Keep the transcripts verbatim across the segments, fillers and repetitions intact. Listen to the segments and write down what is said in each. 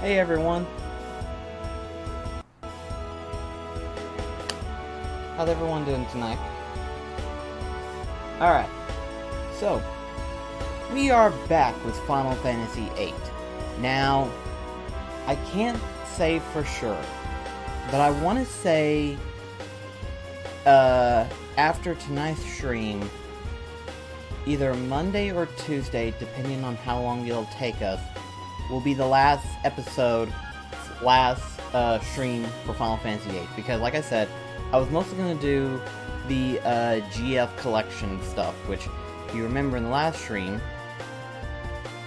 Hey everyone. How's everyone doing tonight? Alright, so we are back with Final Fantasy eight. Now, I can't say for sure, but I want to say uh, after tonight's stream, either Monday or Tuesday, depending on how long it'll take us, will be the last episode, last uh, stream for Final Fantasy eight. Because, like I said, I was mostly going to do the uh, G F collection stuff, which, if you remember in the last stream,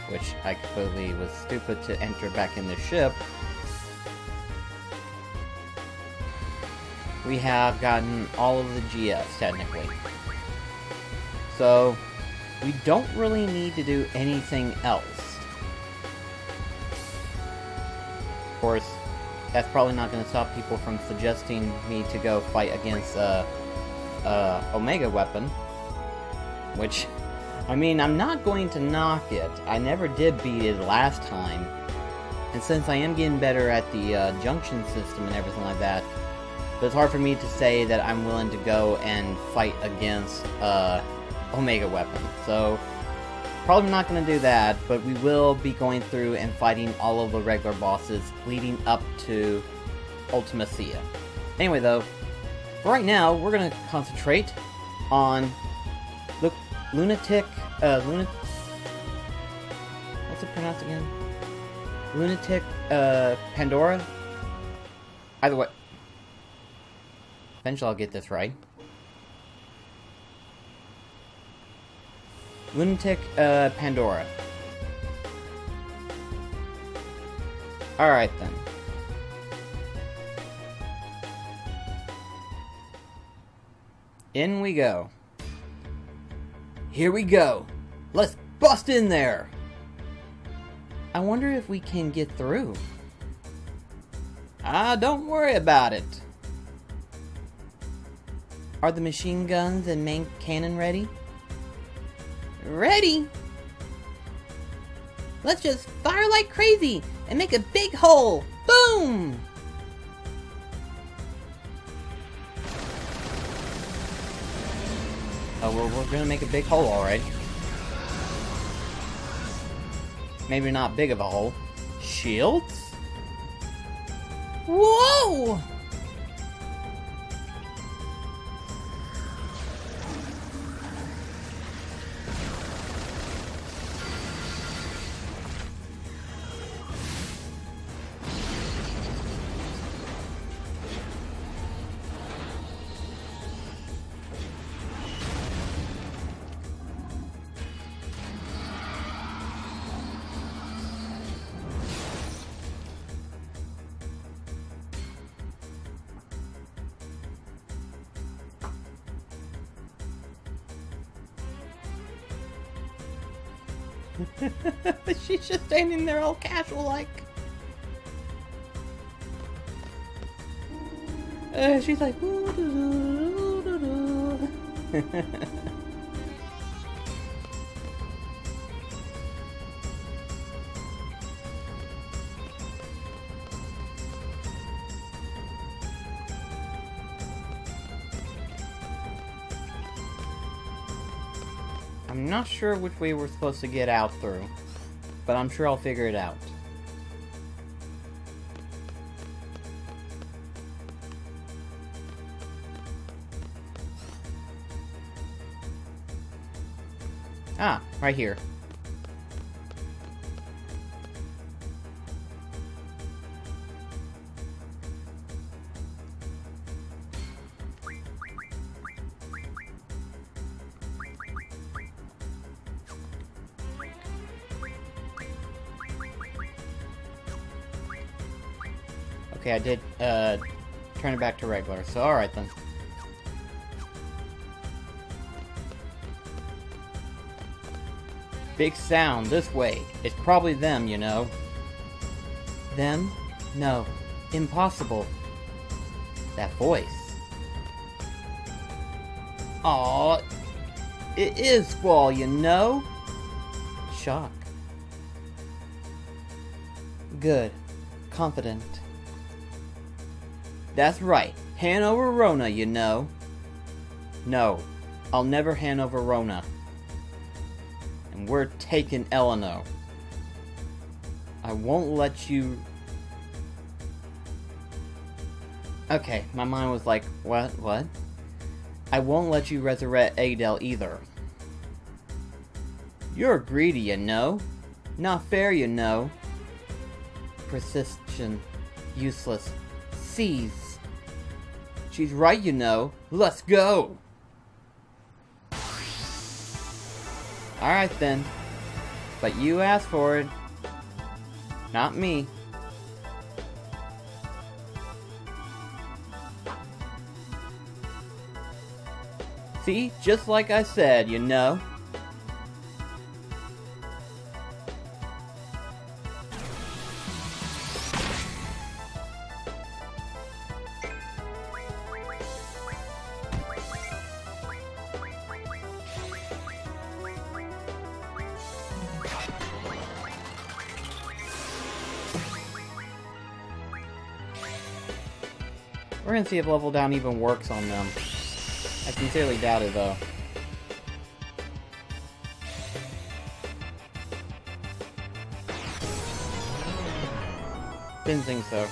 which I completely was stupid to enter back in the ship, we have gotten all of the G Fs, technically. So, we don't really need to do anything else. Of course, that's probably not going to stop people from suggesting me to go fight against uh, uh, Omega Weapon. Which, I mean, I'm not going to knock it. I never did beat it last time. And since I am getting better at the uh, junction system and everything like that, but it's hard for me to say that I'm willing to go and fight against uh, Omega Weapon. So, probably not going to do that, but we will be going through and fighting all of the regular bosses leading up to Ultimecia. Anyway though, for right now, we're going to concentrate on Lu Lunatic, uh, Luna... What's it pronounced again? Lunatic, uh, Pandora? Either way. Eventually I'll get this right. Lunatic uh, Pandora. Alright then. In we go. Here we go. Let's bust in there. I wonder if we can get through. Ah, don't worry about it. Are the machine guns and main cannon ready? Ready? Let's just fire like crazy and make a big hole! Boom! Oh, well, we're gonna make a big hole, alright. Maybe not big of a hole. Shields? Whoa! She's just standing there all casual-like. Uh, she's like... Doo, doo, doo, doo, doo. I'm not sure which way we're supposed to get out through, but I'm sure I'll figure it out. Ah, right here. Okay, I did, uh, turn it back to regular, so alright then. Big sound, this way. It's probably them, you know. Them? No. Impossible. That voice. Aw, it is Squall, you know? Shock. Good. confident. That's right. Hand over Rona, you know. No. I'll never hand over Rona. And we're taking Eleanor. I won't let you... Okay, my mind was like, what, what? I won't let you resurrect Adel either. You're greedy, you know. Not fair, you know. Persistent. Useless. Seize. She's right, you know. Let's go! Alright then. But you asked for it. Not me. See? Just like I said, you know. We're gonna see if level down even works on them. I sincerely doubt it, though. Didn't think so.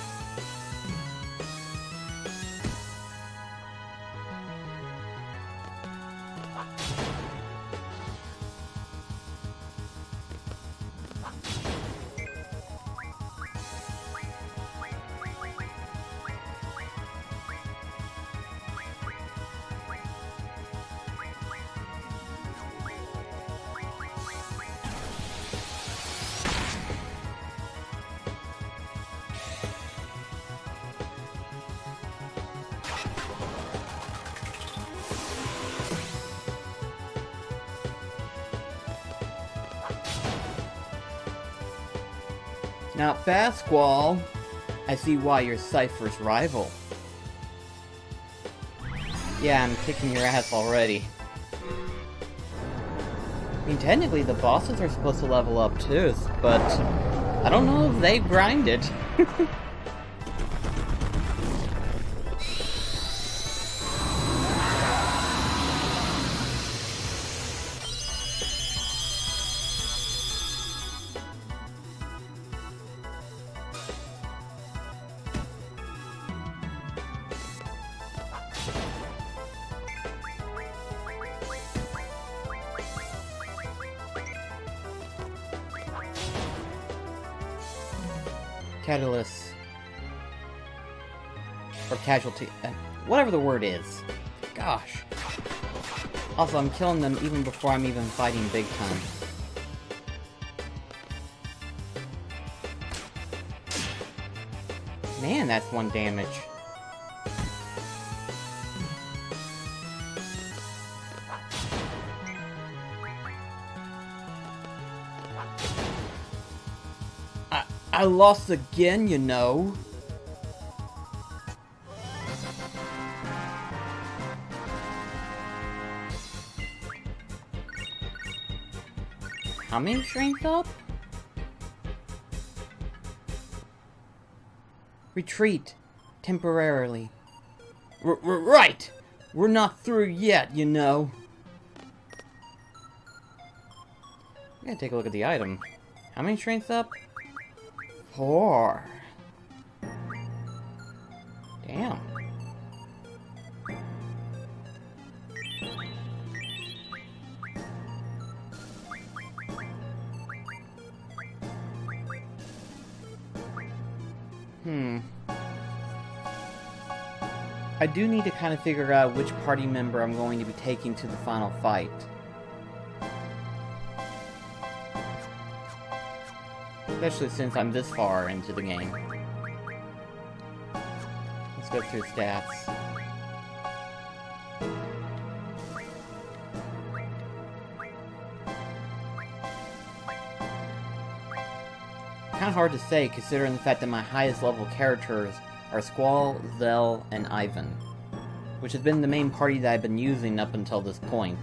Not bad, Squall. I see why you're Cypher's rival. Yeah, I'm kicking your ass already. I mean, technically the bosses are supposed to level up too, but I don't know if they grind it. Catalyst or casualty, uh, whatever the word is. Gosh. Also, I'm killing them even before I'm even fighting big time. Man, that's one damage. I lost again, you know. How many shrank up? Retreat. Temporarily. R- r- right! We're not through yet, you know. I'm gonna take a look at the item. How many shrank up? Four. Damn. Hmm. I do need to kind of figure out which party member I'm going to be taking to the final fight. Especially since I'm this far into the game. Let's go through stats. Kind of hard to say considering the fact that my highest level characters are Squall, Zell, and Ivan, which has been the main party that I've been using up until this point.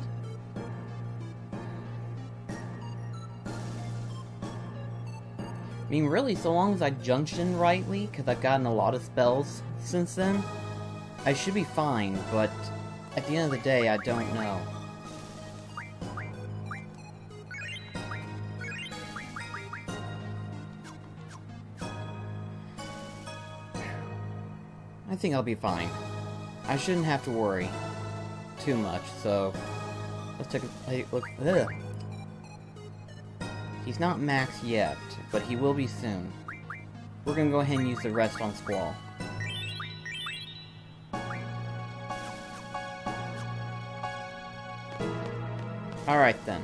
I mean, really, so long as I junction rightly, because I've gotten a lot of spells since then, I should be fine, but at the end of the day, I don't know. I think I'll be fine. I shouldn't have to worry too much, so let's take a look. Ugh. He's not max yet, but he will be soon. We're gonna go ahead and use the rest on Squall. Alright then.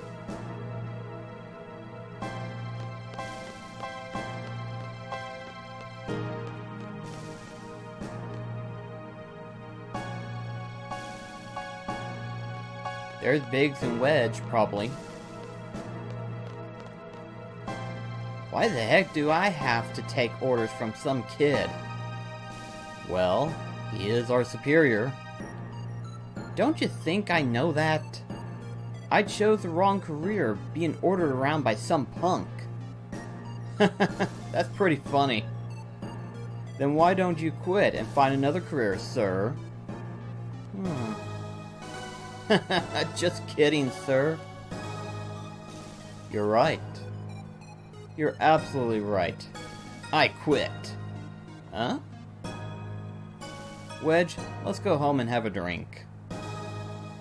There's Biggs and Wedge, probably. Why the heck do I have to take orders from some kid? Well, he is our superior. Don't you think I know that? I chose the wrong career, being ordered around by some punk. That's pretty funny. Then why don't you quit and find another career, sir? Hmm. Just kidding, sir. You're right. You're absolutely right. I quit. Huh? Wedge, let's go home and have a drink.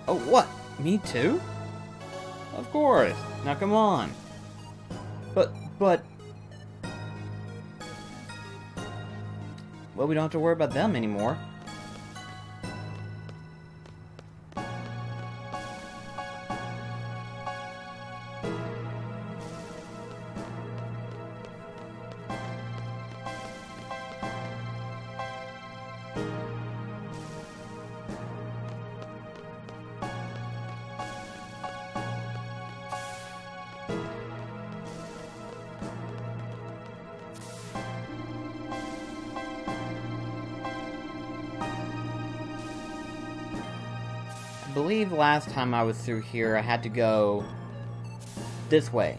Oh, what? Me too? Of course. Now come on. But, but... Well, we don't have to worry about them anymore. I believe last time I was through here, I had to go this way.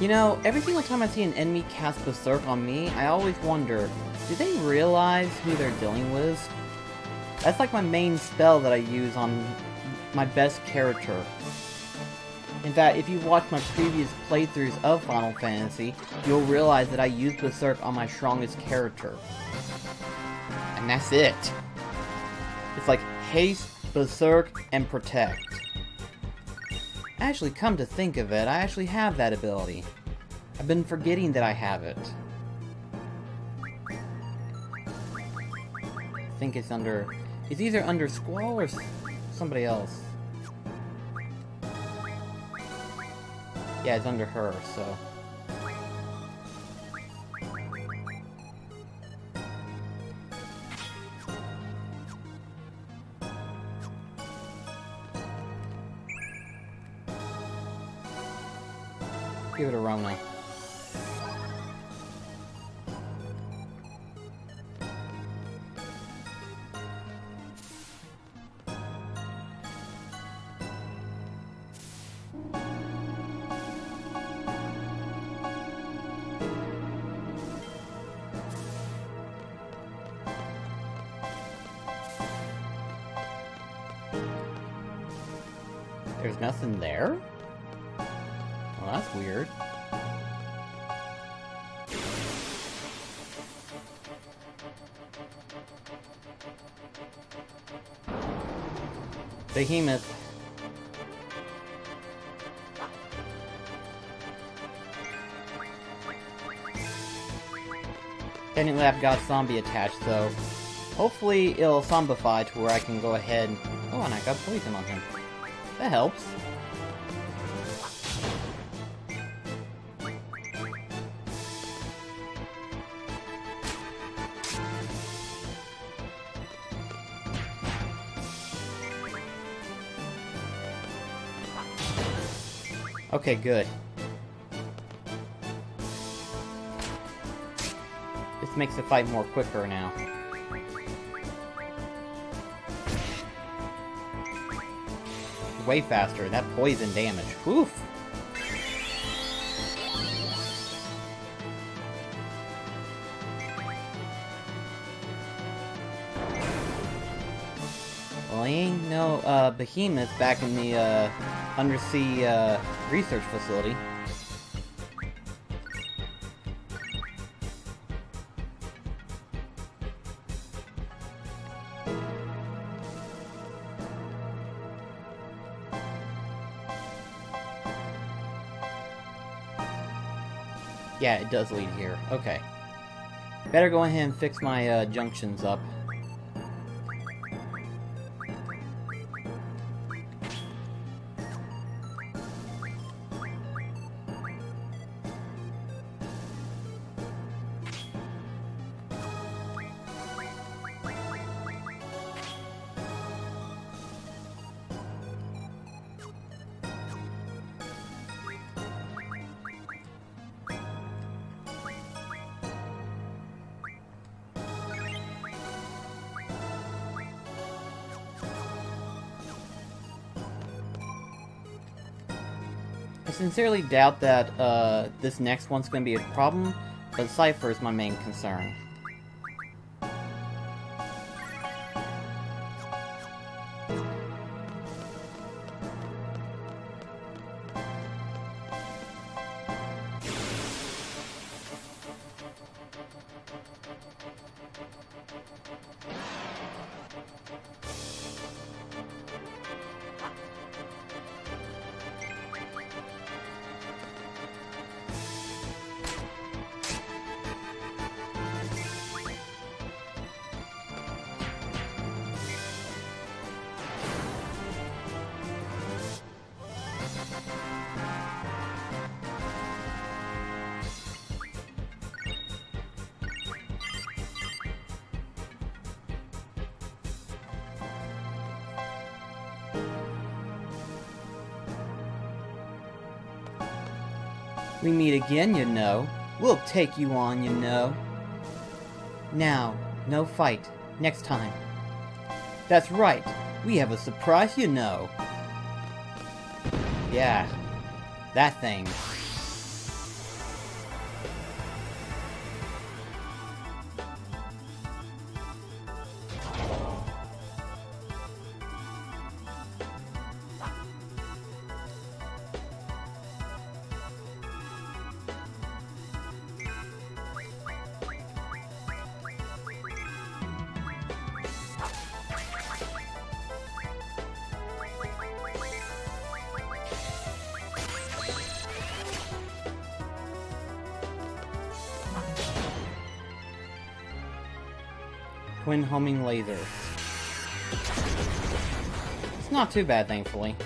You know, every single time I see an enemy cast Berserk on me, I always wonder, do they realize who they're dealing with? That's like my main spell that I use on my best character. In fact, if you've watched my previous playthroughs of Final Fantasy, you'll realize that I use Berserk on my strongest character. And that's it. It's like haste, Berserk, and protect. Actually, come to think of it, I actually have that ability. I've been forgetting that I have it. I think it's under... It's either under Squall or somebody else. Yeah, it's under her, so... Give it a Rona. There's nothing there? Well, that's weird. Behemoth. Technically I've got zombie attached, so hopefully it'll zombify to where I can go ahead and... Oh, and I got poison on him. That helps. Okay, good. This makes the fight more quicker now. Way faster, and that poison damage. Oof! Well, I ain't no uh, behemoth back in the uh, undersea uh, research facility. Yeah, it does lead here. Okay. Better go ahead and fix my uh, junctions up. I sincerely doubt that uh, this next one's going to be a problem, but Cypher is my main concern. We meet again, you know. We'll take you on, you know. Now, no fight. Next time. That's right. We have a surprise, you know. Yeah. That thing. Twin homing laser. It's not too bad, thankfully.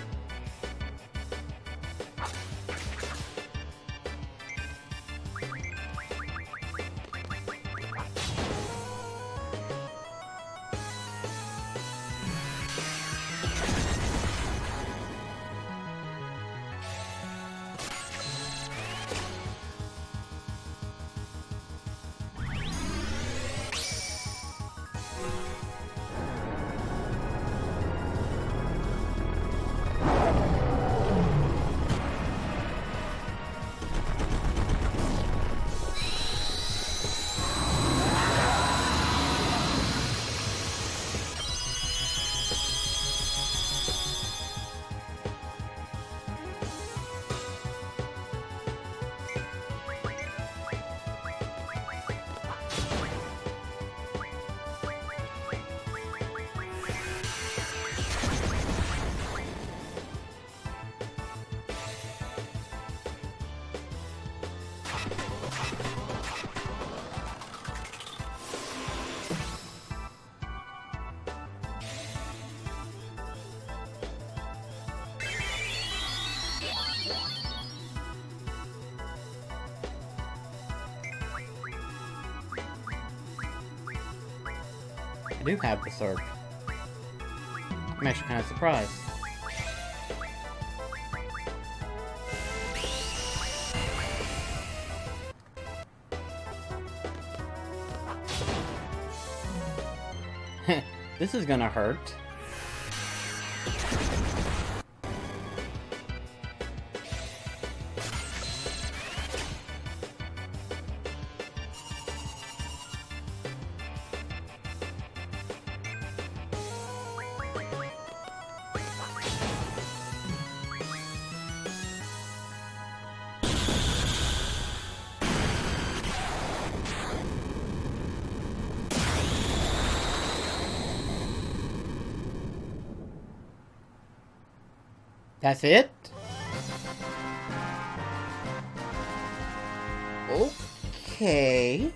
I do have the sword. I'm actually kind of surprised. This is gonna hurt. That's it? Okay.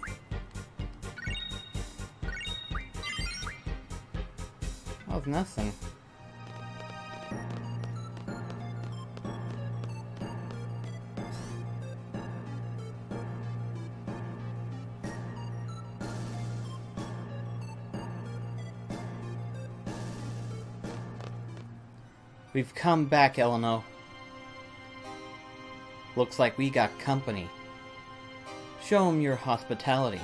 That was nothing. We've come back, Eleanor. Looks like we got company. Show them your hospitality.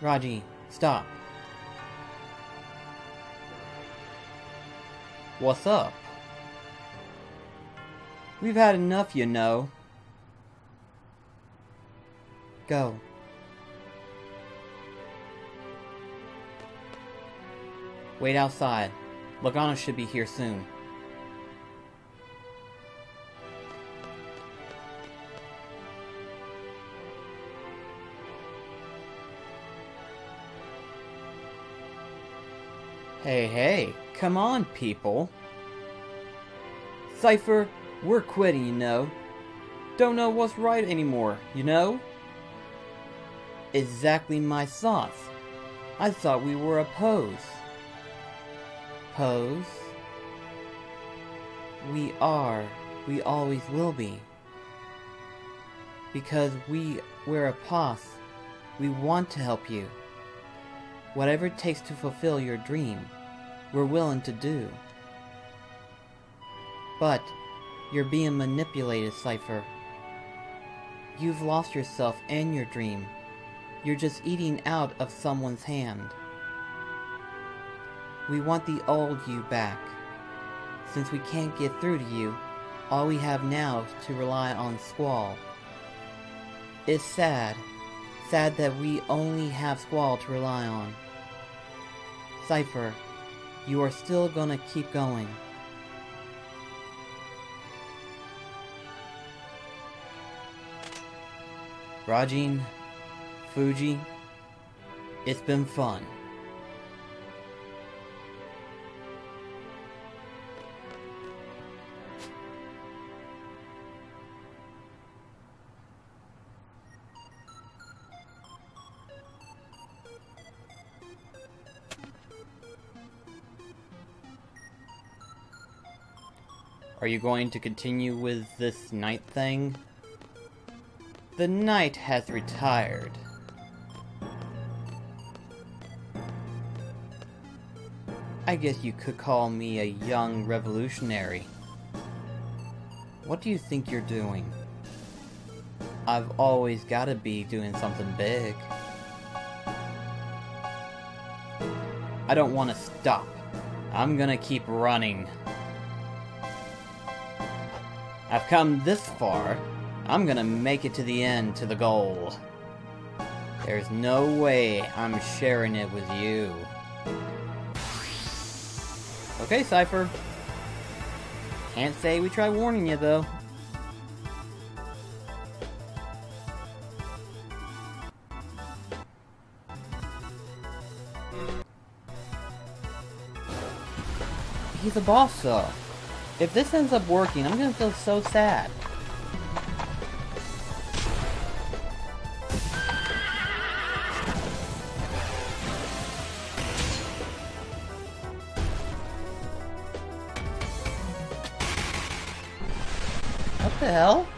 Raji, stop. What's up? We've had enough, you know. Go. Wait outside. Lagana should be here soon. Hey, hey, come on, people. Cypher, we're quitting, you know. Don't know what's right anymore, you know? Exactly my thoughts. I thought we were opposed. Pose. We are, we always will be. Because we, we're a P O S. We want to help you. Whatever it takes to fulfill your dream, we're willing to do. But, you're being manipulated, Cypher. You've lost yourself and your dream. You're just eating out of someone's hand. We want the old you back. Since we can't get through to you, all we have now is to rely on Squall. It's sad. Sad that we only have Squall to rely on. Cypher, you are still gonna keep going. Rajin, Fuji, it's been fun. Are you going to continue with this knight thing? The knight has retired. I guess you could call me a young revolutionary. What do you think you're doing? I've always gotta be doing something big. I don't want to stop. I'm gonna keep running. I've come this far, I'm gonna make it to the end, to the goal. There's no way I'm sharing it with you. Okay, Cypher. Can't say we tried warning you, though. He's a boss, though. If this ends up working, I'm gonna feel so sad. What the hell?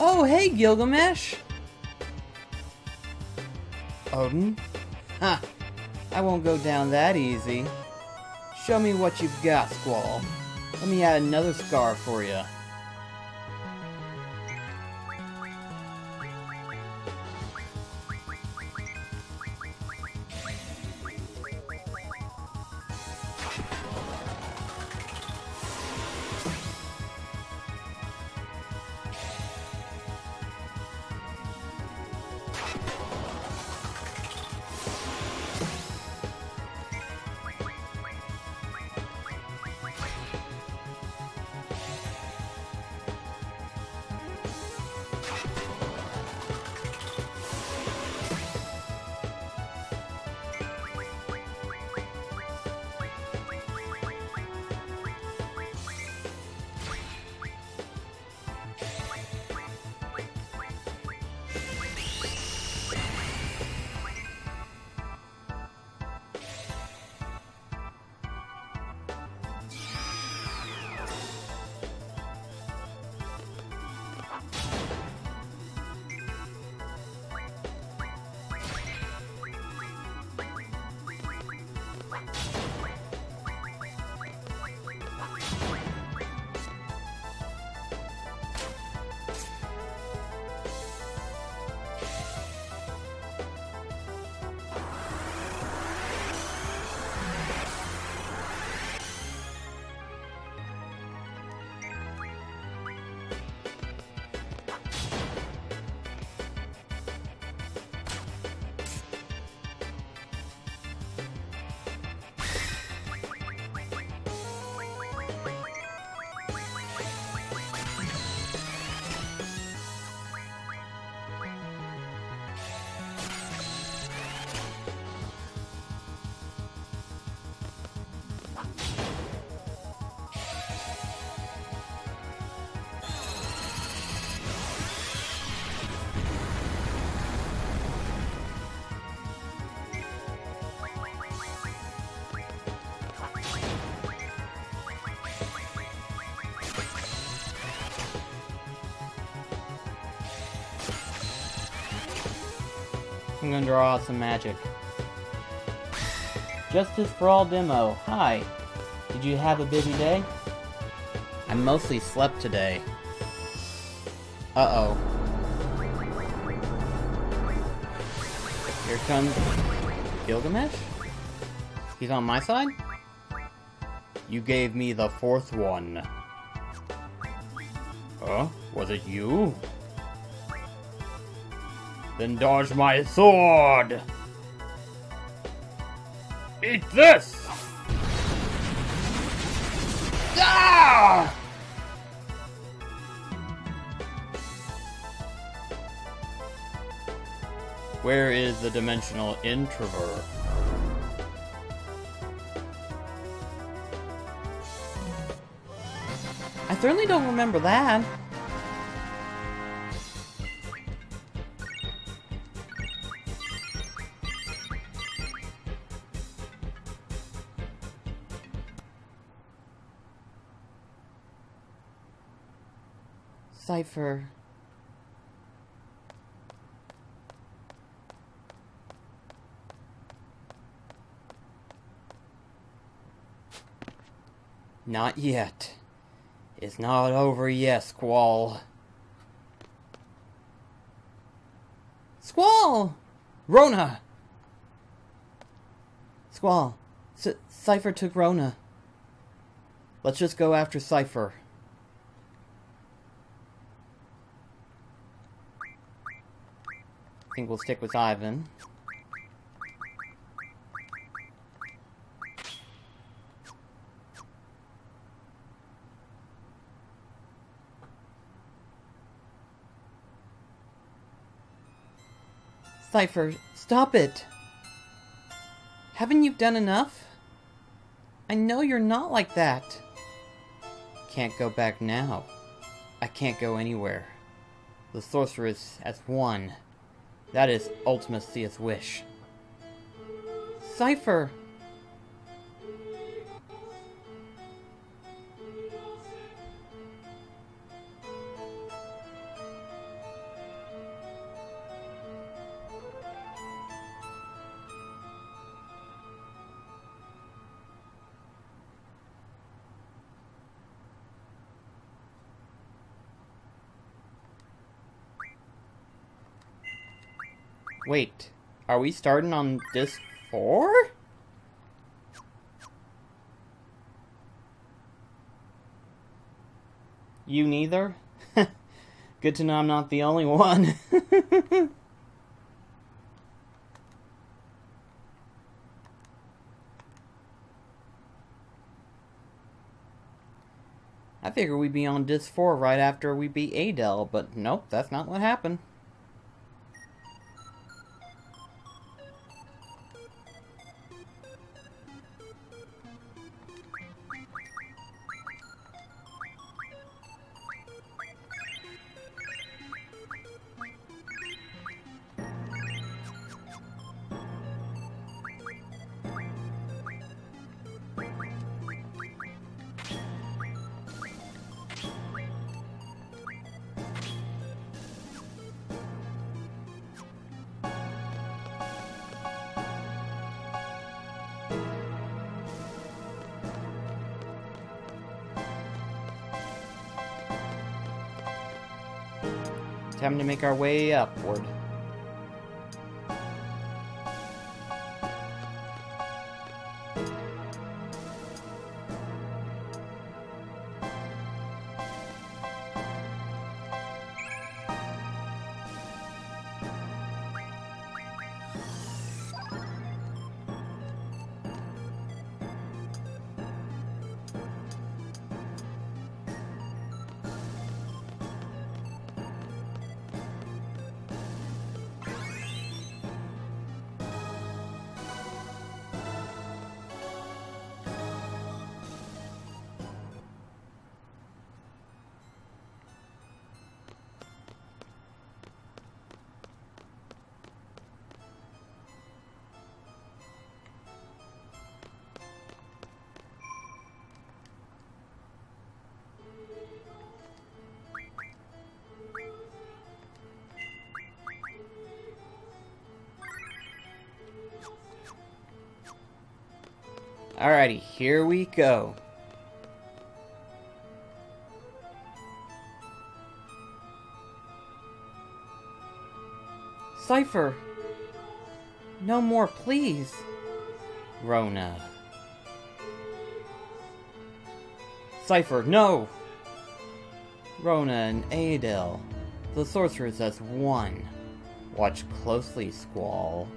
Oh, hey, Gilgamesh! Odin? Huh. I won't go down that easy. Show me what you've got, Squall. Let me add another scar for you. I'm gonna draw some magic. Justice for All demo. Hi. Did you have a busy day? I mostly slept today. Uh-oh. Here comes Gilgamesh? He's on my side? You gave me the fourth one. Huh? Was it you? Then dodge my sword! Eat this! Ah! Where is the dimensional introvert? I certainly don't remember that. Cipher. Not yet. It's not over yet, Squall. Squall! Rona! Squall. C- Cipher took Rona. Let's just go after Cipher. I think we'll stick with Ivan. Cipher, stop it! Haven't you done enough? I know you're not like that. Can't go back now. I can't go anywhere. The sorceress has won. That is Ultimecia's wish. Cipher! Wait, are we starting on disc four? You neither? Good to know I'm not the only one. I figure we'd be on disc four right after we beat Adel, but nope, that's not what happened. Time to make our way upward. Alrighty, here we go. Cypher! No more, please! Rona. Cypher, no! Rona and Adel, the sorcerers as one. Watch closely, Squall.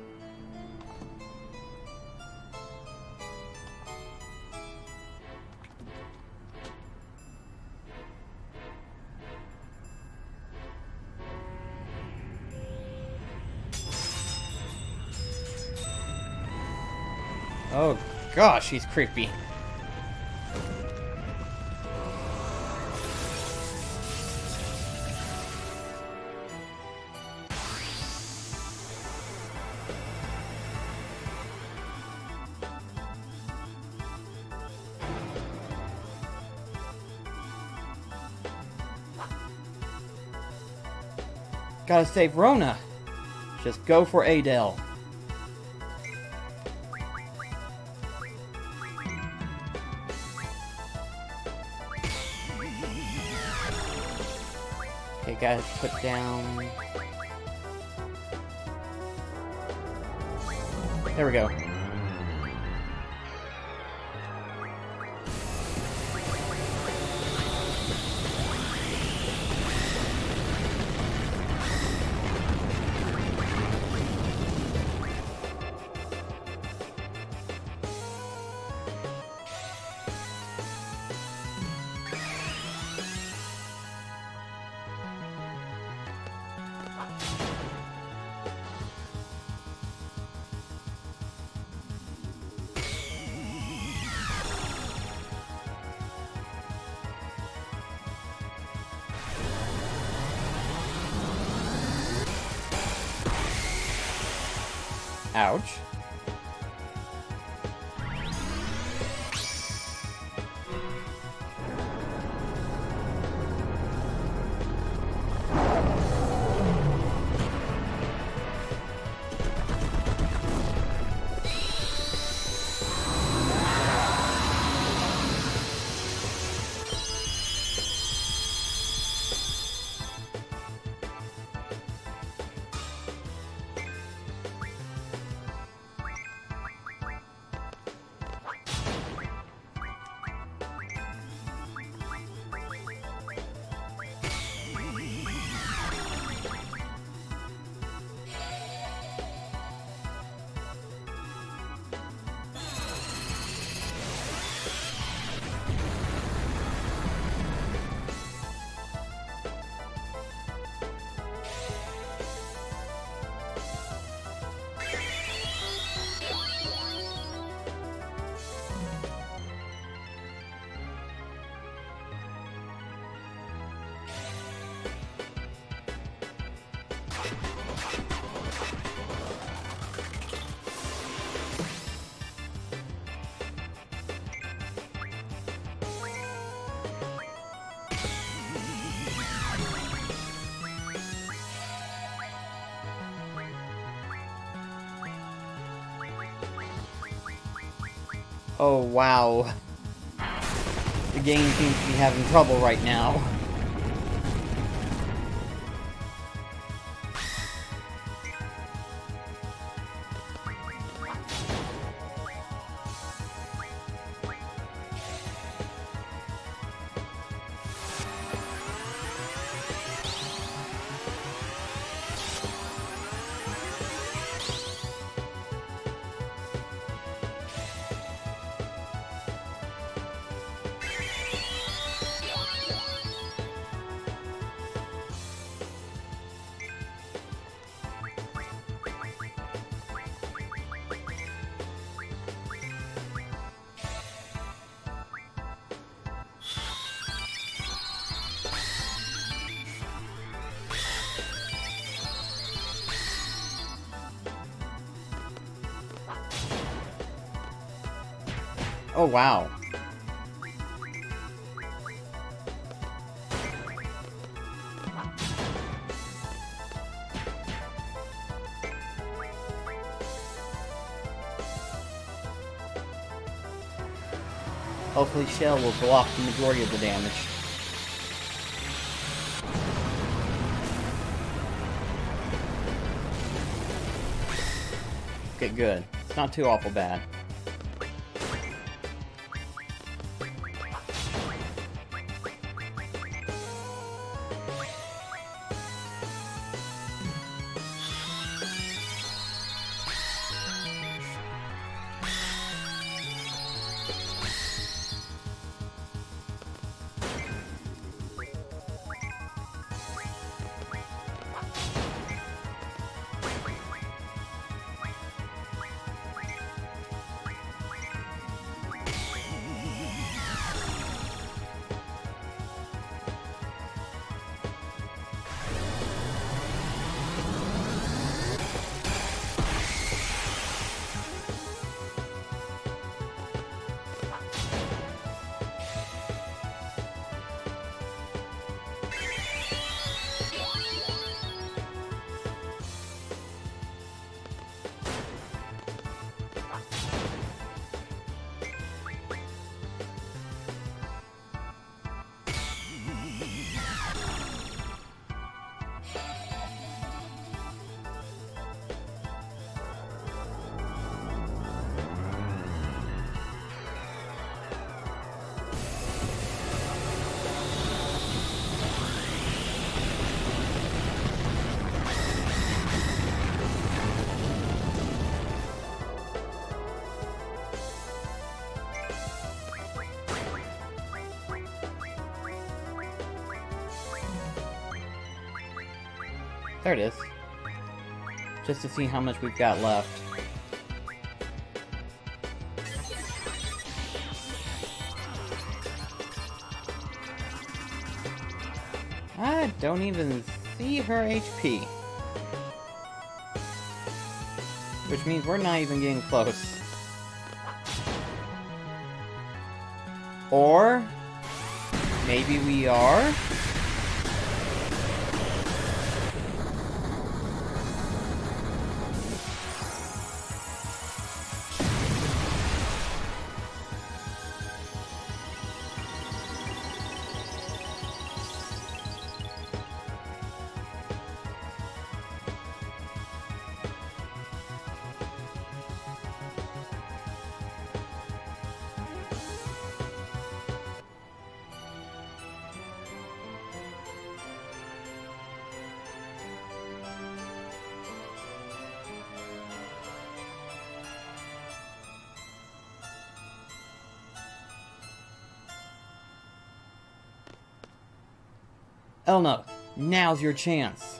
Oh gosh, he's creepy. Gotta save Rona. Just go for Adel. Guys, put down. There we go. Ouch. Oh, wow. The game seems to be having trouble right now. Oh, wow. Hopefully Shell will block the majority of the damage. Okay, good. It's not too awful bad. There it is. Just to see how much we've got left. I don't even see her H P. Which means we're not even getting close. Or maybe we are? Eleanor, now's your chance.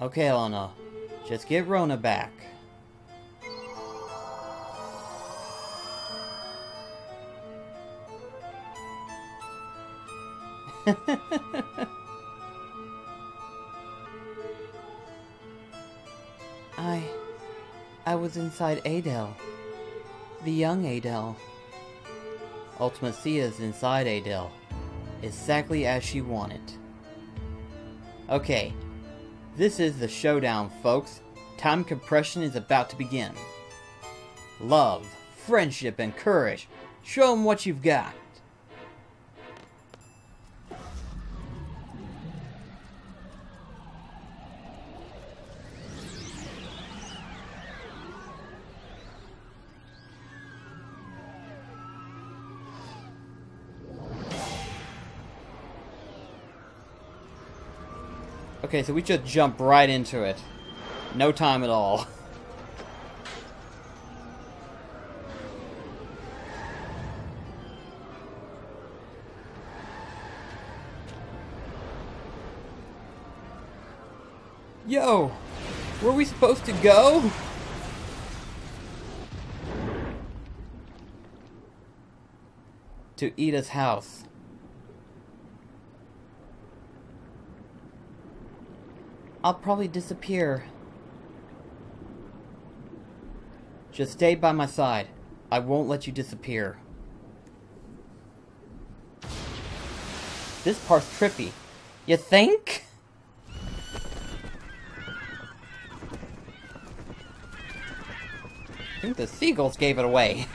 Okay, Eleanor, just get Rona back. I was inside Adel, the young Adel. Ultimecia is inside Adel, exactly as she wanted. Okay, this is the showdown, folks. Time compression is about to begin. Love, friendship, and courage. Show them what you've got. Okay, so we just jump right into it. No time at all. Yo! Were we supposed to go? To Ida's house. I'll probably disappear. Just stay by my side. I won't let you disappear. This part's trippy. You think? I think the seagulls gave it away.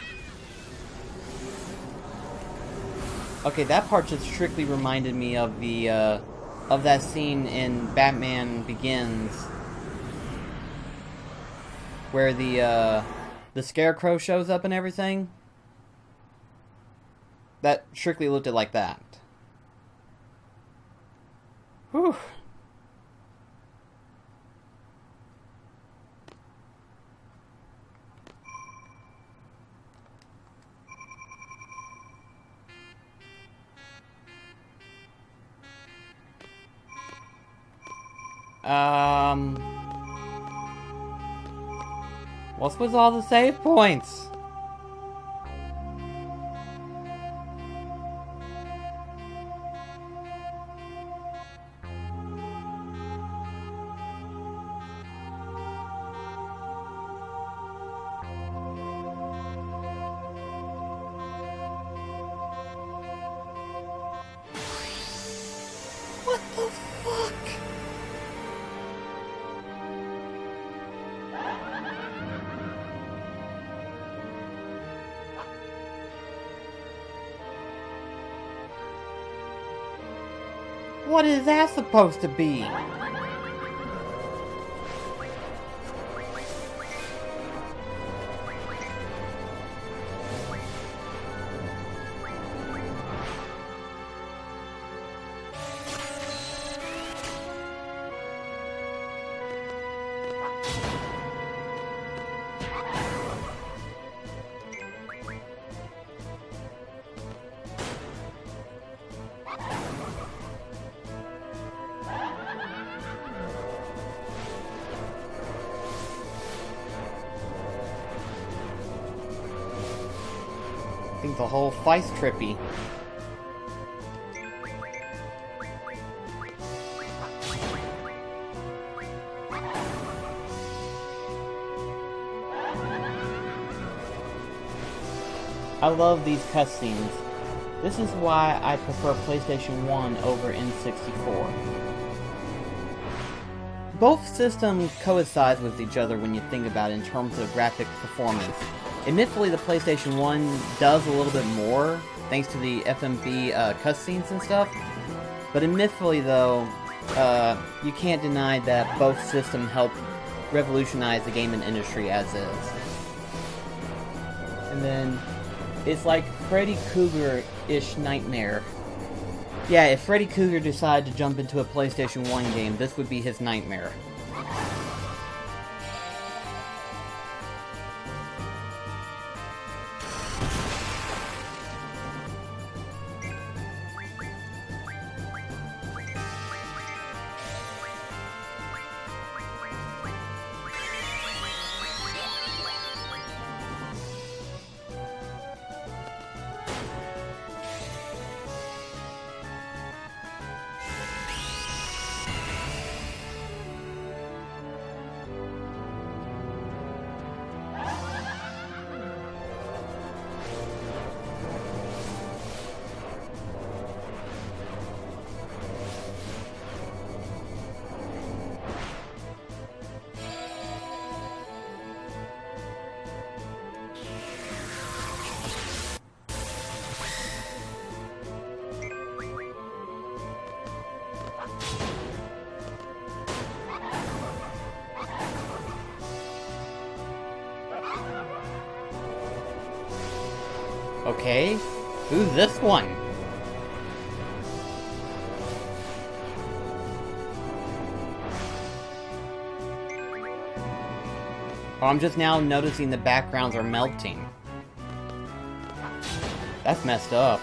Okay, that part just strictly reminded me of the, uh... of that scene in Batman Begins, where the, uh... the Scarecrow shows up and everything. That strictly looked it like that. Whew. Um... What's with all the save points? What the fuck? What is that supposed to be? I think the whole fight's trippy. I love these cutscenes. This is why I prefer PlayStation one over N sixty-four. Both systems coincide with each other when you think about it in terms of graphic performance. Admittedly, the PlayStation one does a little bit more, thanks to the F M V uh, cutscenes and stuff. But admittedly, though, uh, you can't deny that both systems helped revolutionize the gaming industry as is. And then, it's like Freddy Krueger-ish nightmare. Yeah, if Freddy Krueger decided to jump into a PlayStation one game, this would be his nightmare. Okay. Who's this one? Oh, I'm just now noticing the backgrounds are melting. That's messed up.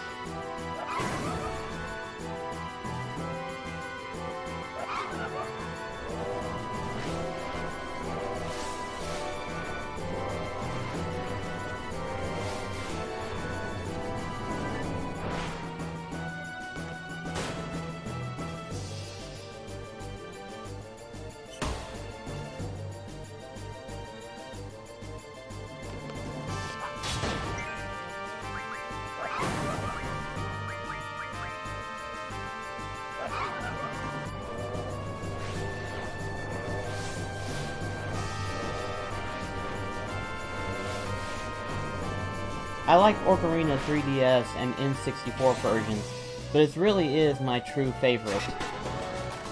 I like Ocarina three D S and N sixty-four versions, but it really is my true favorite.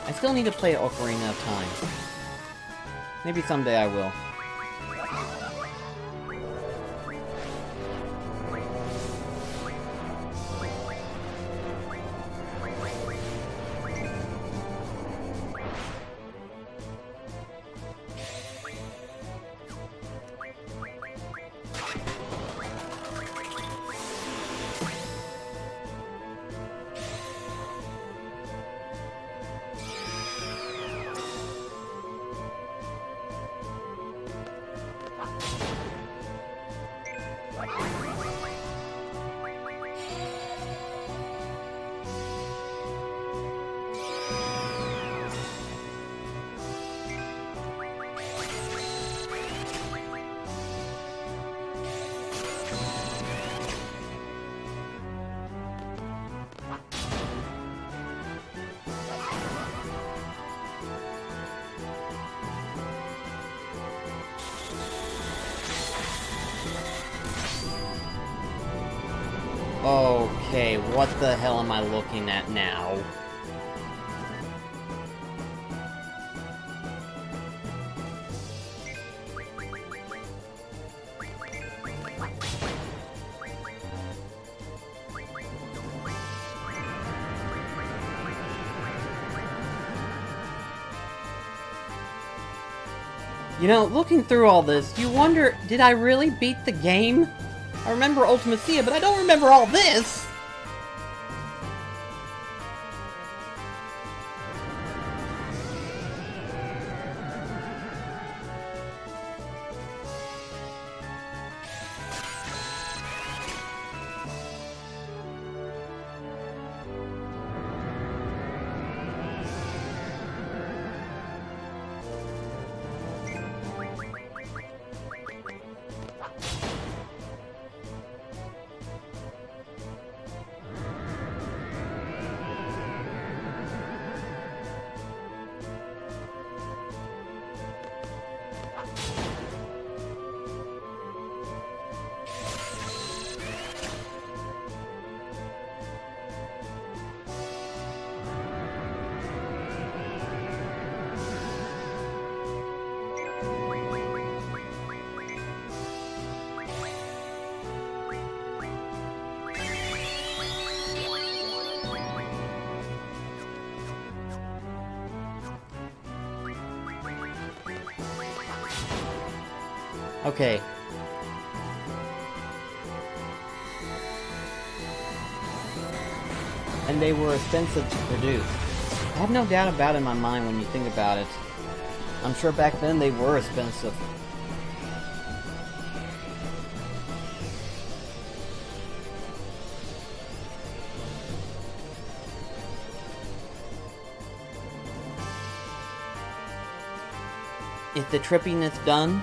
I still need to play Ocarina of Time. Maybe someday I will. Okay, what the hell am I looking at now? You know, looking through all this, you wonder, did I really beat the game? I remember Ultimecia, but I don't remember all this! Okay. And they were expensive to produce. I have no doubt about it in my mind when you think about it. I'm sure back then they were expensive. Is the trippiness done?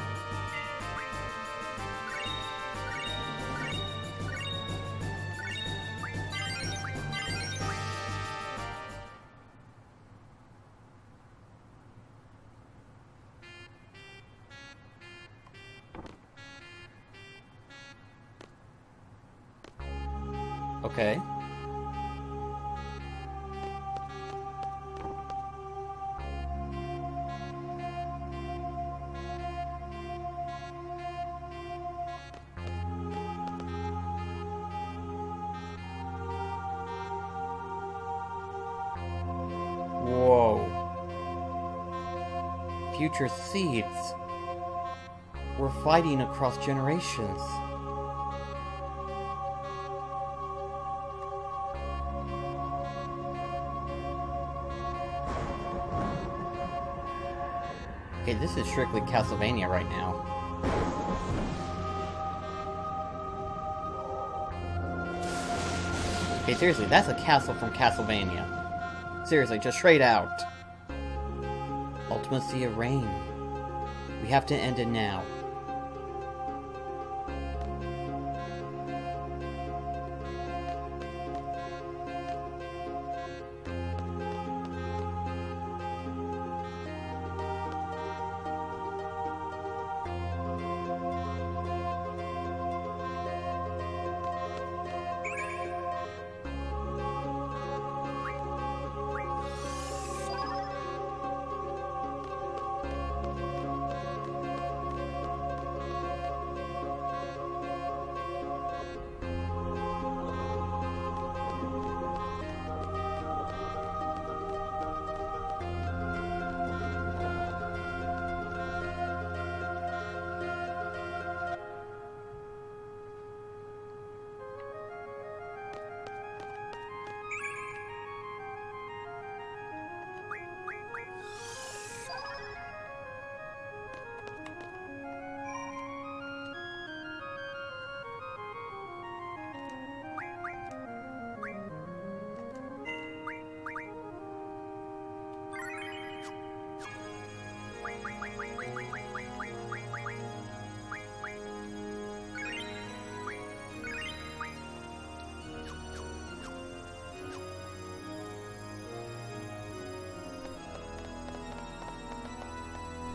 Okay. future seeds. We're fighting across generations. Okay, this is strictly Castlevania right now. Okay, seriously, that's a castle from Castlevania. Seriously, just straight out. Ultimecia reign. We have to end it now.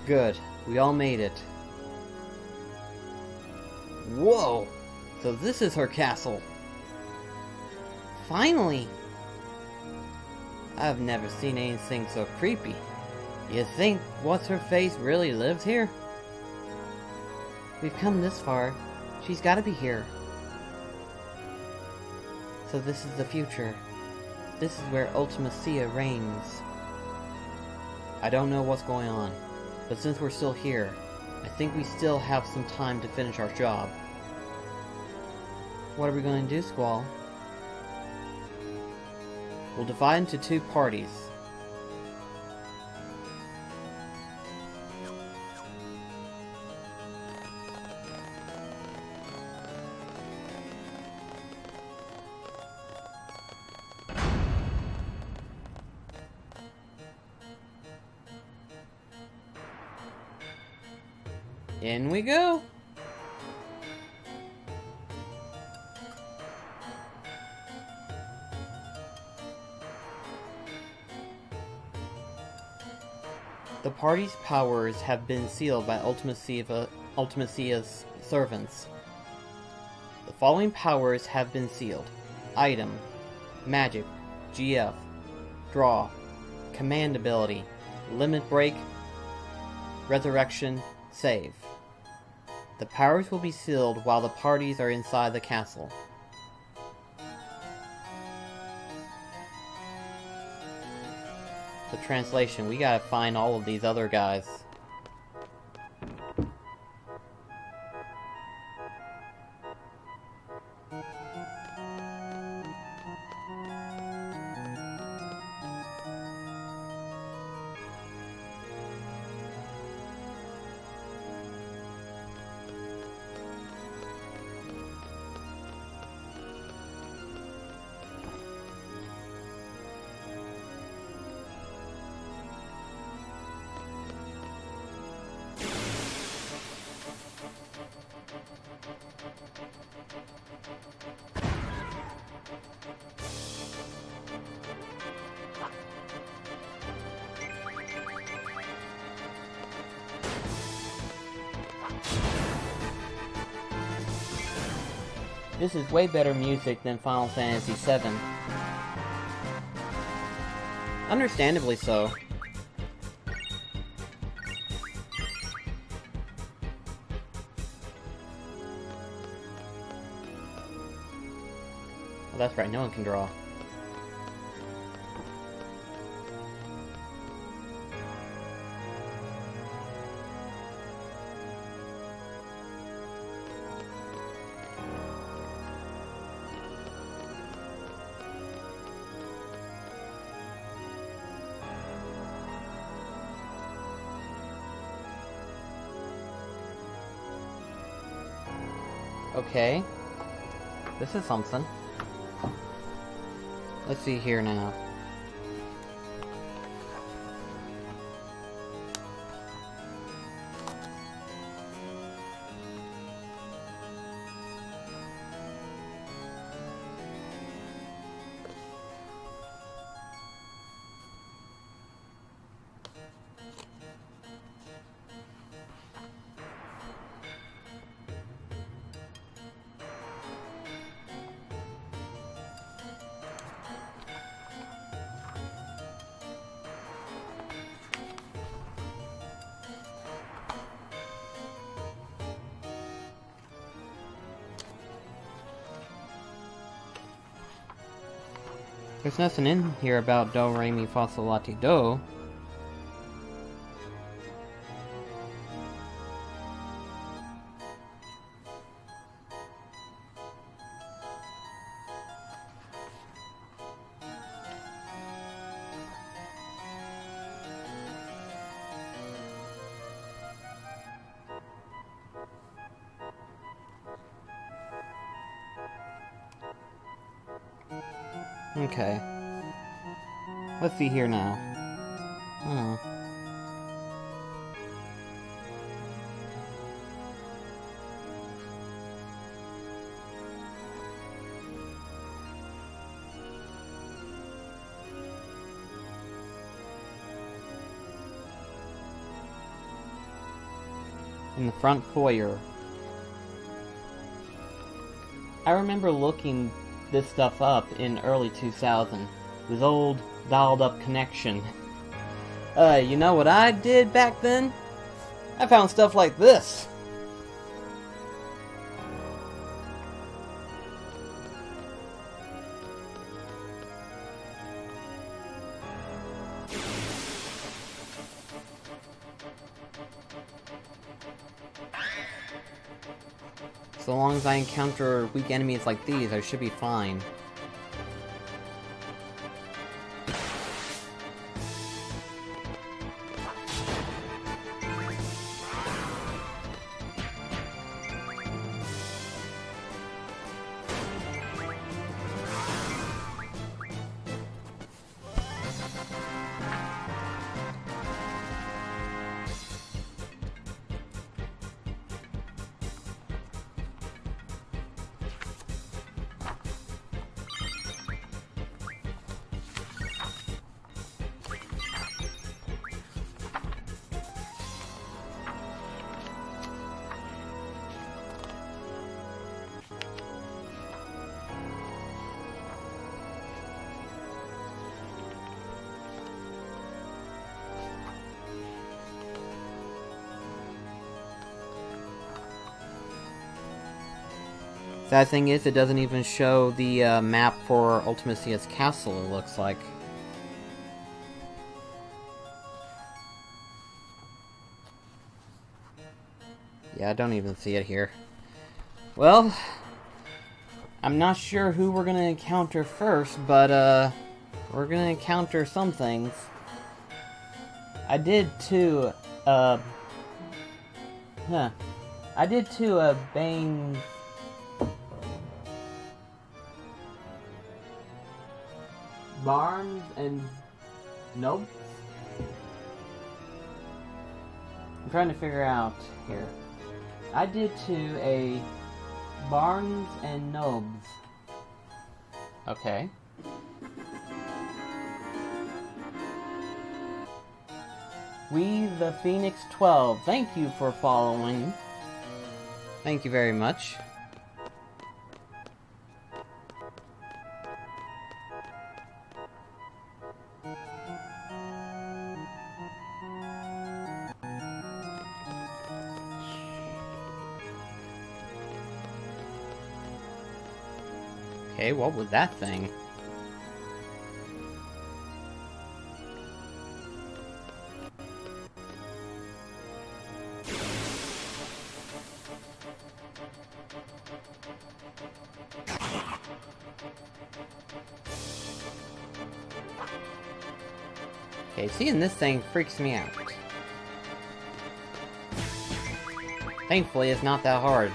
Good. We all made it. Whoa! So this is her castle. Finally! I've never seen anything so creepy. You think What's-Her-Face really lives here? We've come this far. She's gotta be here. So this is the future. This is where Ultimecia reigns. I don't know what's going on. But since we're still here, I think we still have some time to finish our job. What are we going to do, Squall? We'll divide into two parties. In we go! The party's powers have been sealed by Ultimecia, Ultimecia's servants. The following powers have been sealed. Item, Magic, G F, Draw, Command Ability, Limit Break, Resurrection, Save. The powers will be sealed while the parties are inside the castle. The translation, we gotta find all of these other guys. This is way better music than Final Fantasy seven. Understandably so. Oh, that's right, no one can draw. Okay. This is something. Let's see here now. There's nothing in here about Do Re Mi Fa Sol La Ti Do. Okay. Let's see here now. Hmm. In the front foyer. I remember looking this stuff up in early two thousand with old dialed up connection. Uh, you know what I did back then? I found stuff like this. So long as I encounter weak enemies like these, I should be fine. Sad thing is, it doesn't even show the uh, map for Ultimecia's castle, it looks like. Yeah, I don't even see it here. Well, I'm not sure who we're gonna encounter first, but uh, we're gonna encounter some things. I did too, uh, huh. I did too, uh, Bane... Barnes and... Nope. I'm trying to figure out here. I did to a Barnes and Nobles. Okay. We the Phoenix twelve. Thank you for following. Thank you very much. What was that thing? Okay, seeing this thing freaks me out. Thankfully, it's not that hard.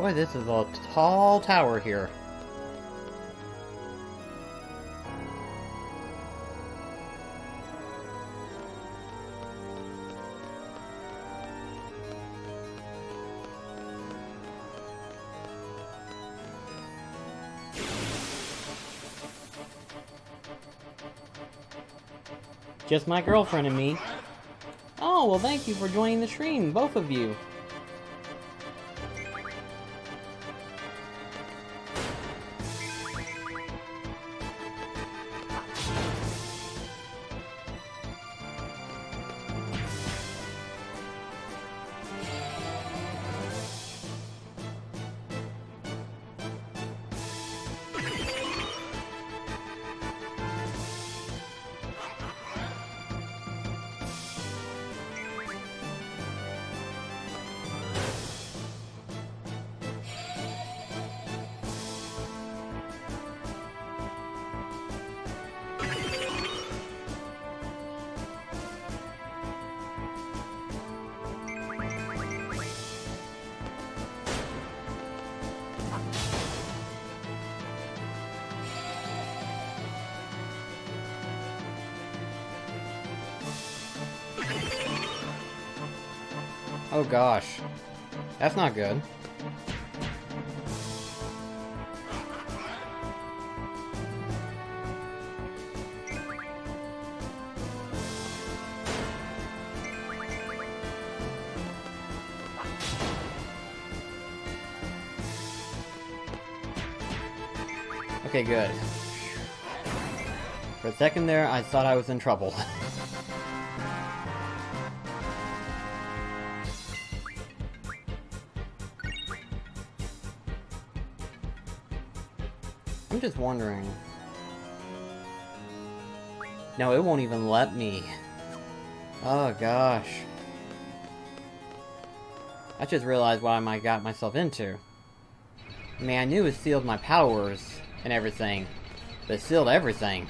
Boy, this is a tall tower here. Just my girlfriend and me. Oh, well, thank you for joining the stream, both of you. Oh gosh, that's not good. Okay, good. For a second there, I thought I was in trouble. I'm just wondering. No, it won't even let me. Oh gosh. I just realized what I got myself into. I mean, I knew it sealed my powers and everything, but it sealed everything.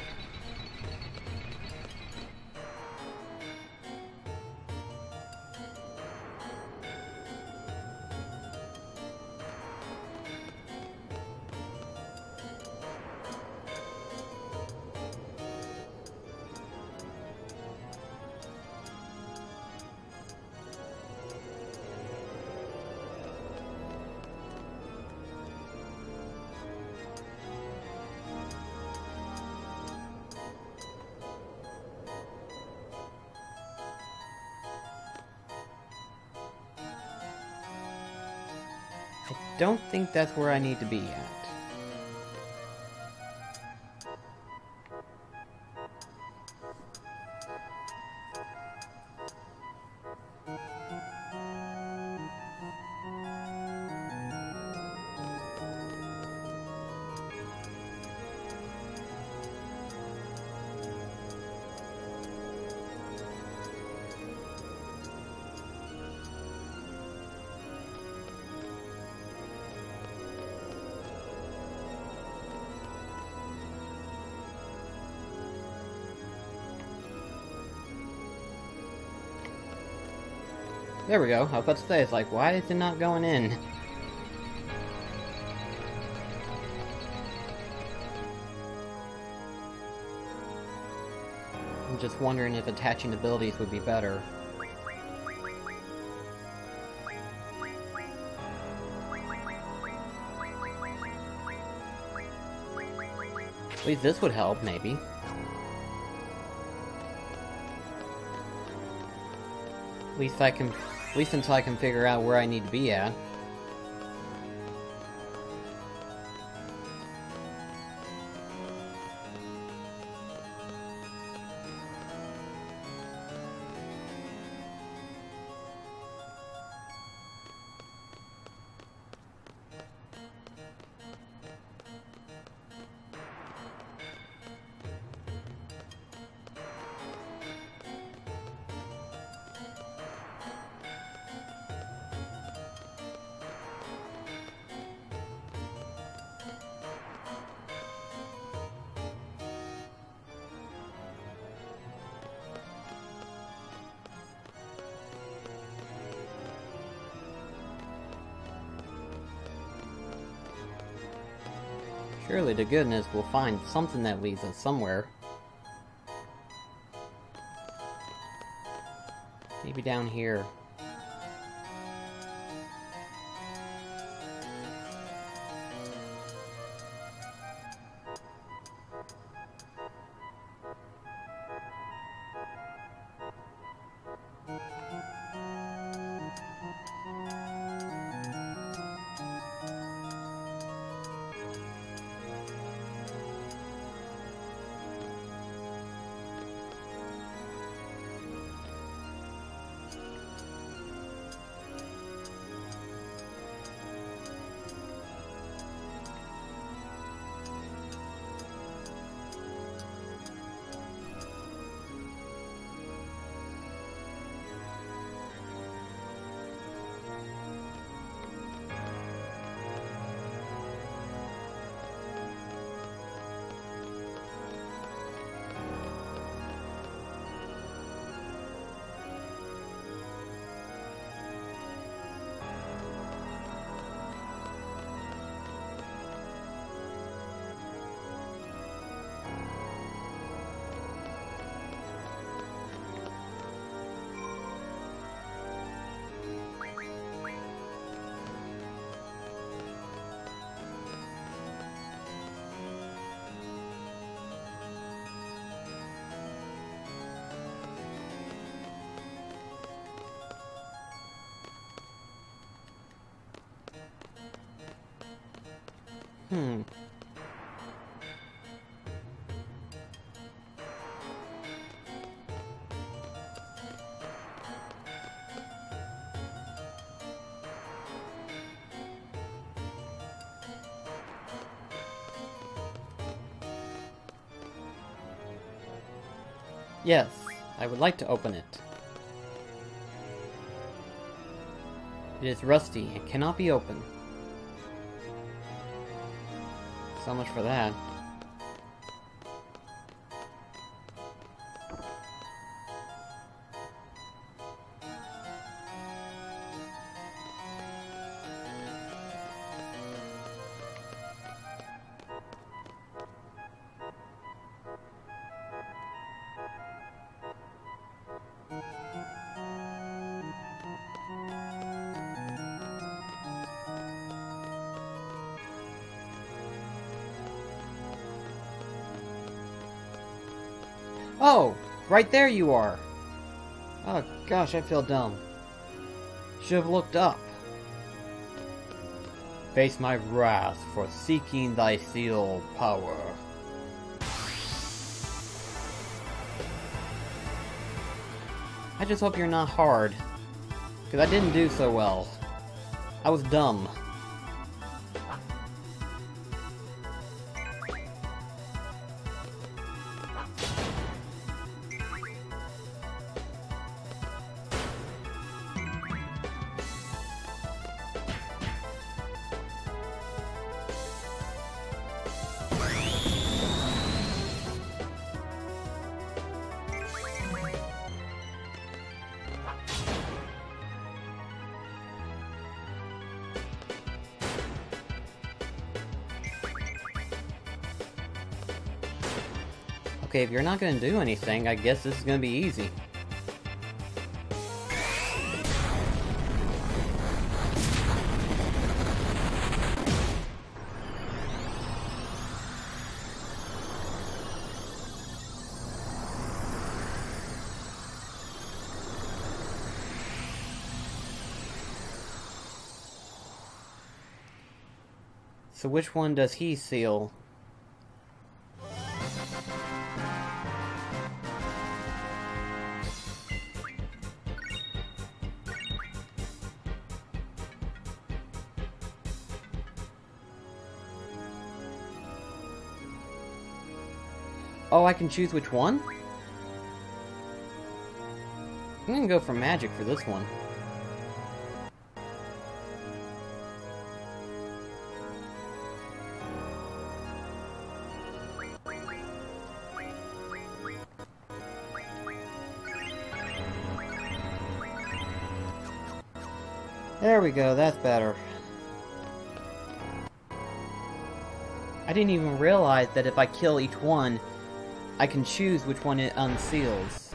I don't think that's where I need to be at. There we go. I was about to say, it's like, why is it not going in? I'm just wondering if attaching abilities would be better. At least this would help, maybe. At least I can... At least until I can figure out where I need to be at. Surely to goodness we'll find something that leads us somewhere. Maybe down here. Hmm. Yes, I would like to open it. It is rusty. It cannot be opened. So much for that. Oh! Right there you are! Oh gosh, I feel dumb. Should have looked up. Face my wrath for seeking thy seal power. I just hope you're not hard, because I didn't do so well. I was dumb. Okay, if you're not gonna do anything, I guess this is gonna be easy. So which one does he seal? Oh, I can choose which one? I'm gonna go for magic for this one. There we go, that's better. I didn't even realize that if I kill each one, I can choose which one it unseals.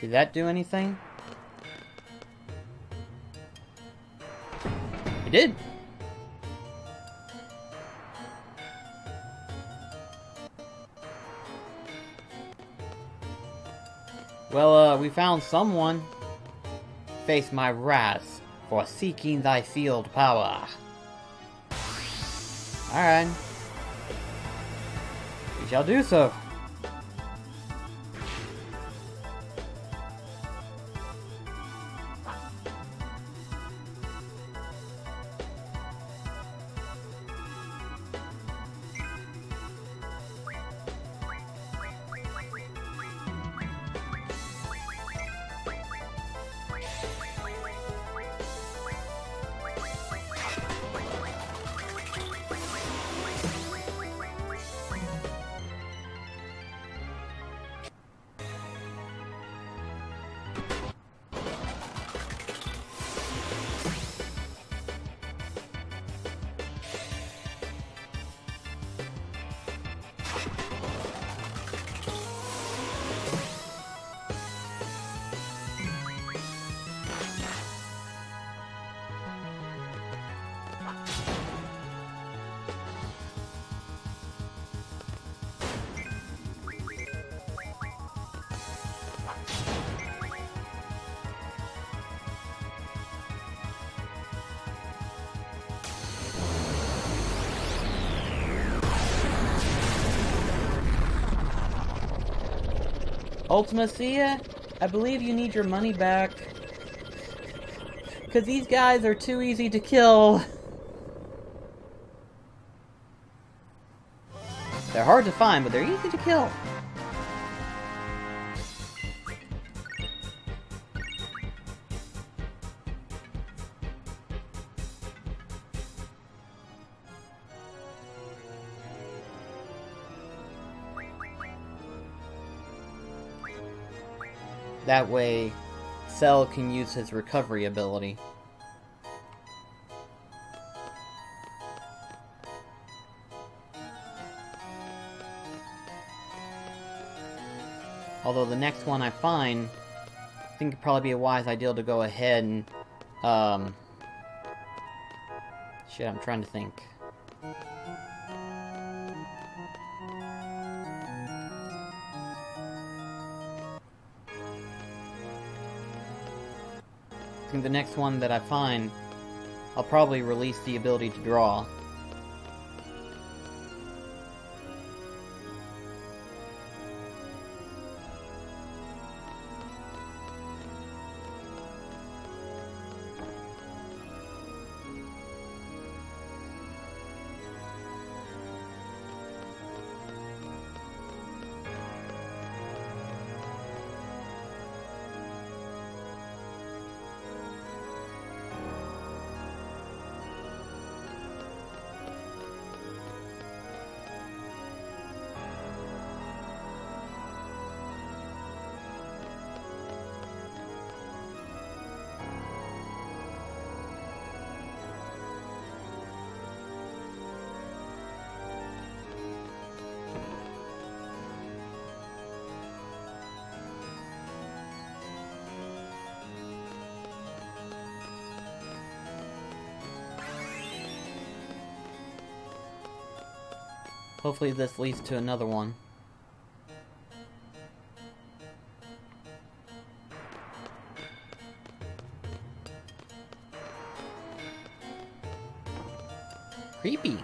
Did that do anything? It did! Well, uh, we found someone. Face my wrath for seeking thy field power. Alright. We shall do so. Ultimecia, I believe you need your money back. Because these guys are too easy to kill. They're hard to find, but they're easy to kill. That way, Zell can use his recovery ability. Although the next one I find, I think it'd probably be a wise idea to go ahead and, um... shit, I'm trying to think. The next one that I find, I'll probably release the ability to draw. Hopefully this leads to another one. Creepy.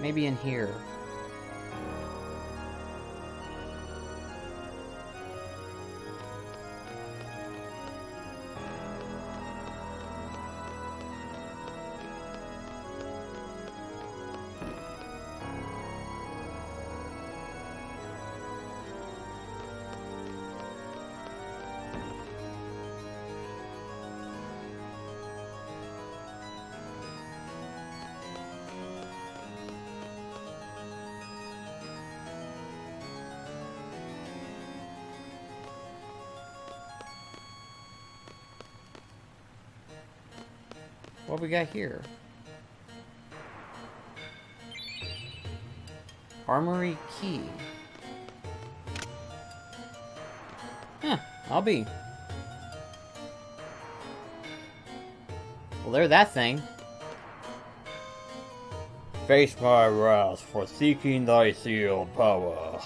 Maybe in here. What we got here? Armory key. Huh, I'll be. Well, there's that thing. Face my wrath for seeking thy sealed power.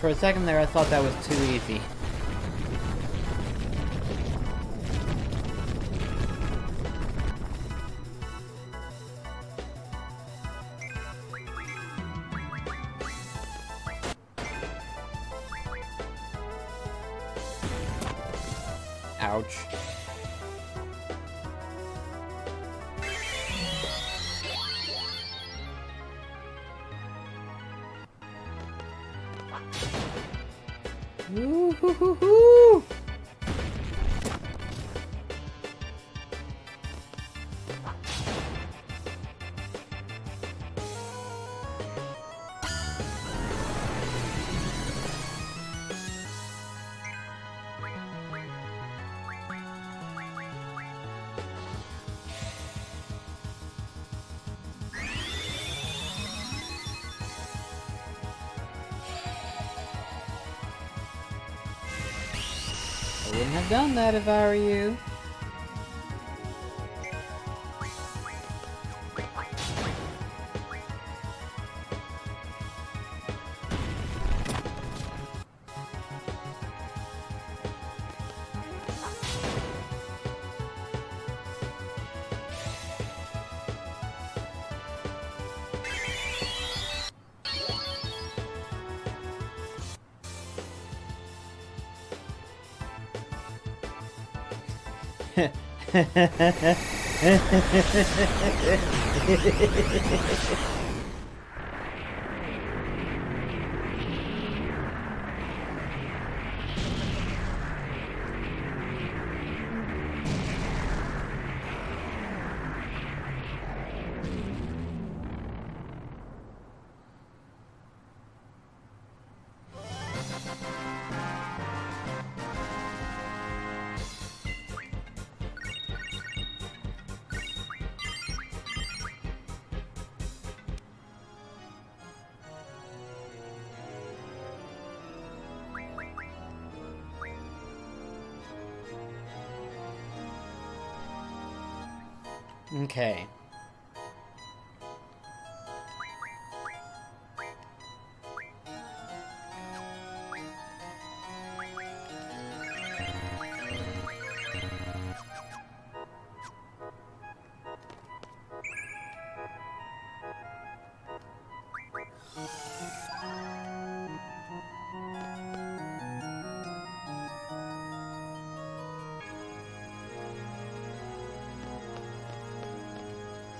For a second there, I thought that was too easy. Ouch. Woo-hoo-hoo-hoo! Wouldn't have done that if I were you. Okay.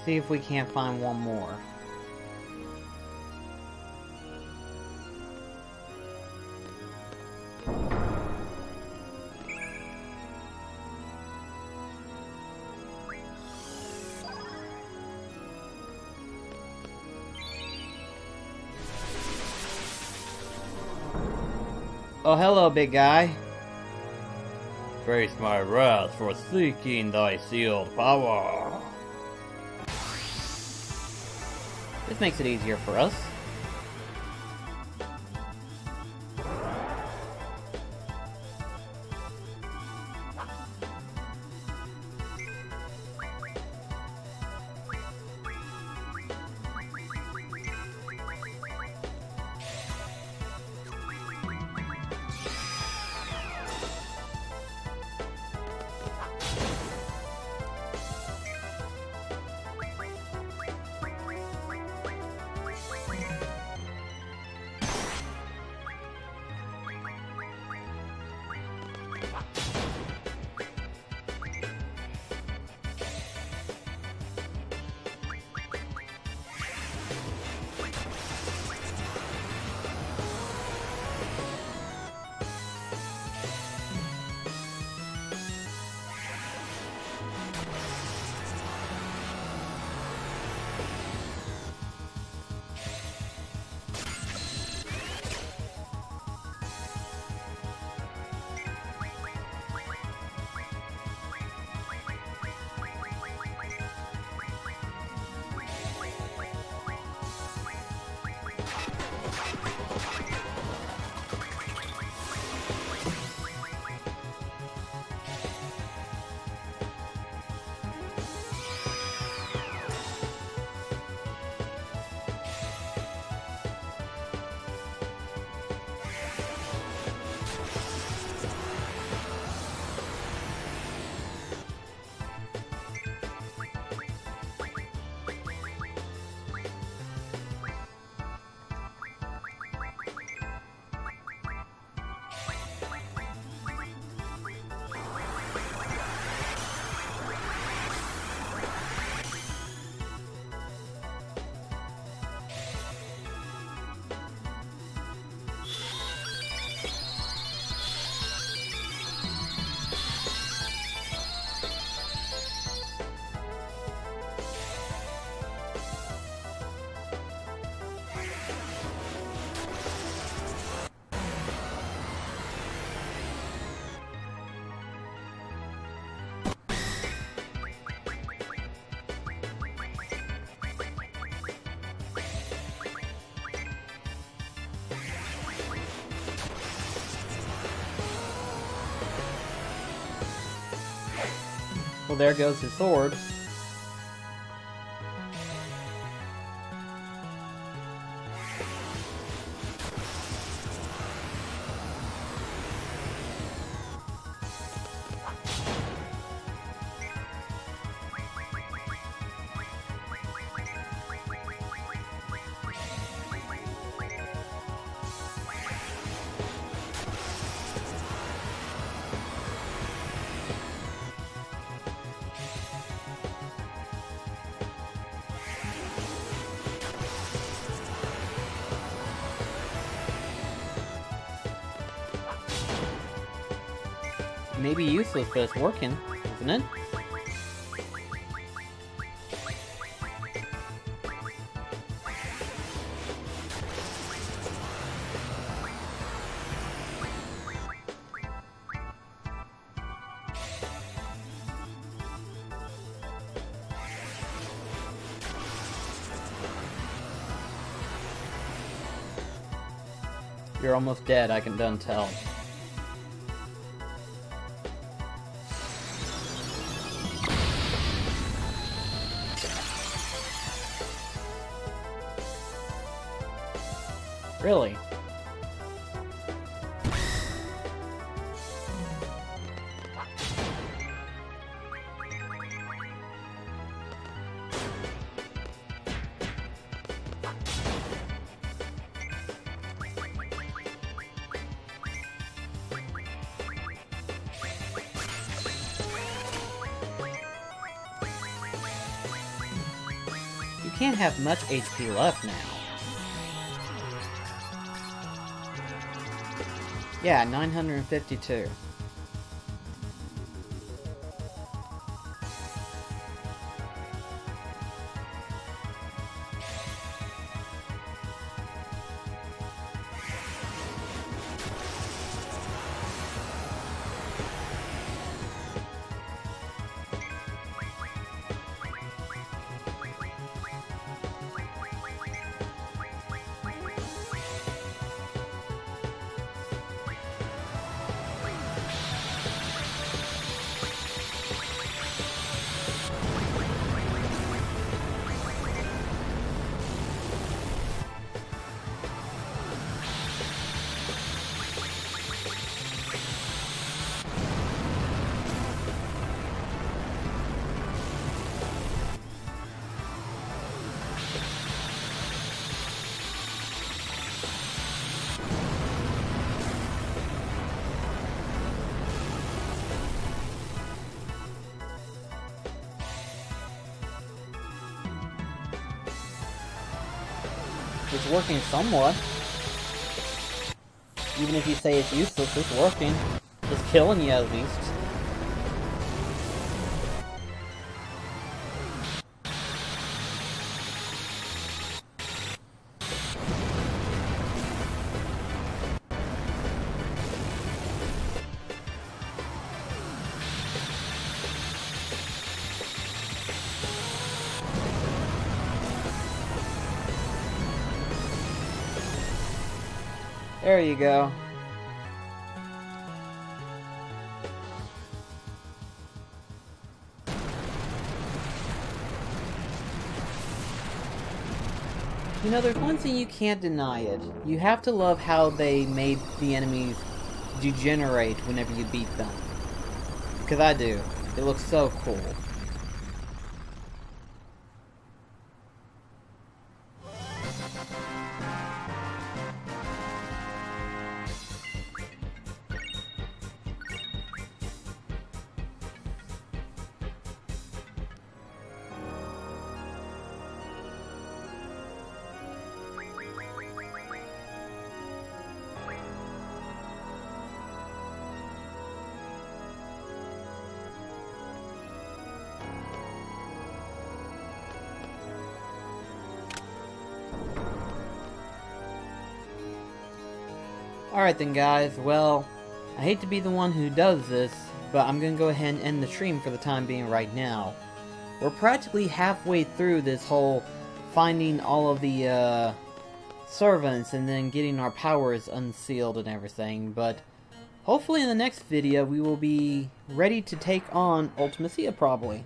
See if we can't find one more. Oh, hello, big guy. Face my wrath for seeking thy sealed power. This makes it easier for us. Well, there goes his sword. may be useless, but it's working, isn't it? You're almost dead, I can done tell. Really? Can't have much H P left now. Yeah, nine hundred fifty-two. It's working somewhat. Even if you say it's useless, it's working. It's killing you at least. There you go. You know, there's one thing you can't deny it. You have to love how they made the enemies degenerate whenever you beat them. Because I do. It looks so cool. Alright then guys, well, I hate to be the one who does this, but I'm going to go ahead and end the stream for the time being right now. We're practically halfway through this whole finding all of the uh, servants and then getting our powers unsealed and everything, but hopefully in the next video we will be ready to take on Ultimecia probably.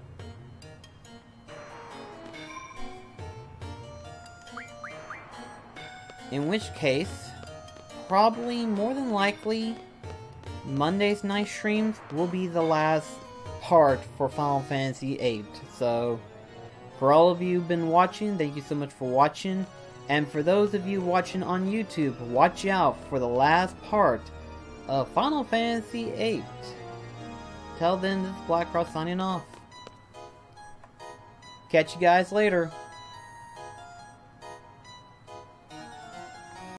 In which case, probably, more than likely, Monday's night streams will be the last part for Final Fantasy eight. So, for all of you who've been watching, thank you so much for watching. And for those of you watching on YouTube, watch out for the last part of Final Fantasy eight. Till then, this is Black Cross signing off. Catch you guys later.